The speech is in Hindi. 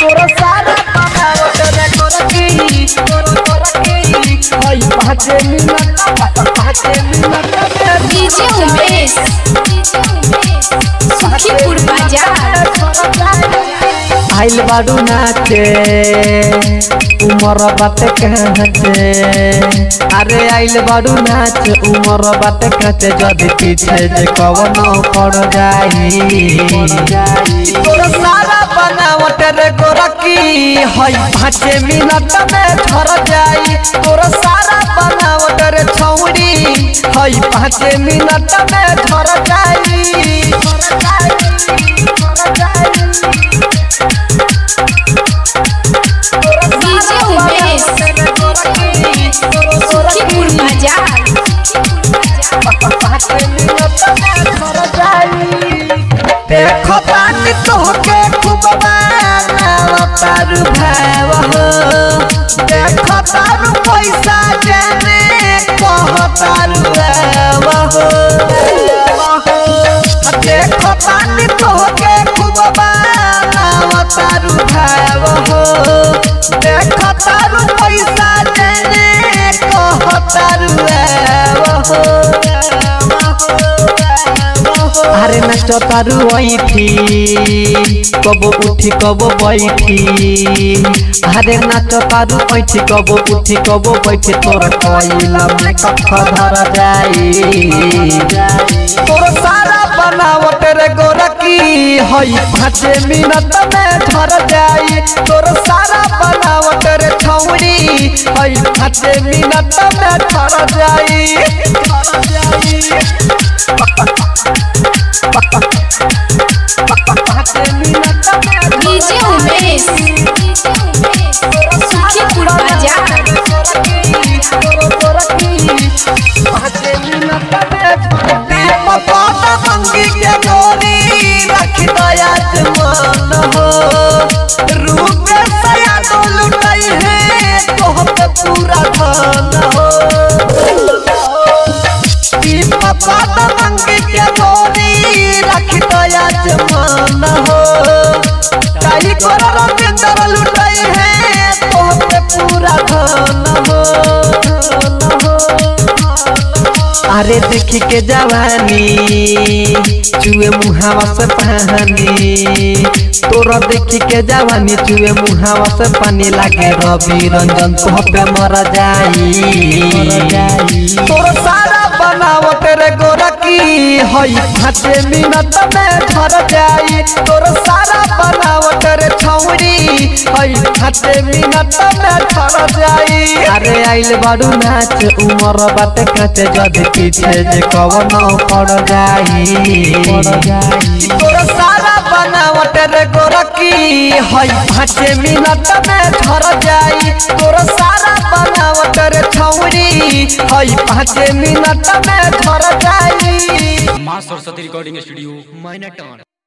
तोरा सारा बनावट रखी डीजे उमेश सुखीपुर बाजार आइल बाडू नाचे उमर बात कहते अरे आइल बाडू नाच उमर बात कहते जदि पीछे जे कवनो पड़ जाई भाचे मिनट में झड़ जाई तोरा सारा बनावट रे छौड़ी हई भाचे मिनट में झड़ तारू भाव हो देख तारू पैसा जाने कह तारू भाव हो देख पानी तो के खूब बाव तारू भाव हो देख तारू पैसा जाने कह तारू भाव हो अरे नष्ट तारू वही थी कबो उठी कबो बैठी हरे नाच तारू बैठी कबो उठी कबो बैठी तोरा कोइला में कथा धरा जाई तोरा सारा बनावट रे गोरकी हई भाचे मिनट में झर जाई तोरा सारा बनावट रे छौड़ी हई भाचे मिनट में झर जाई अरे देख के जवानी चुए मुहावा से पानी तोरा देख के जवानी चुए मुहावा से पानी लागे रवि रंजन तोहपे मर जाई तोरा सारा बनावट रे गोरकी हई भाचे मिनट में झर जाई तोरा सारा बनावट रे छौड़ी हई भाचे मिनट में झर जाई अरे आइल बाडू नाच उमर बात कहते जदि पीछे जे कवनो पड़ जाई तोरा सारा बनावट रे गोरकी हई भाचे मिनट में झर जाई तोरा सारा बनावट रे छौड़ी हई भाचे मिनट में झर जाई माँ सरस्वती रिकॉर्डिंग स्टूडियो मैनाटाँड़।